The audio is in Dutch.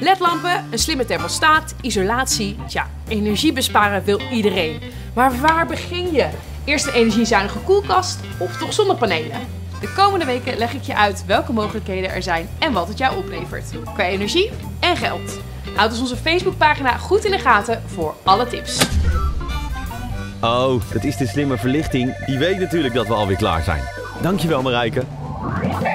LED-lampen, een slimme thermostaat, isolatie, tja, energie besparen wil iedereen. Maar waar begin je? Eerst een energiezuinige koelkast of toch zonnepanelen? De komende weken leg ik je uit welke mogelijkheden er zijn en wat het jou oplevert. Qua energie en geld. Houd dus onze Facebookpagina goed in de gaten voor alle tips. Oh, dat is de slimme verlichting. Die weet natuurlijk dat we alweer klaar zijn. Dankjewel Marijke.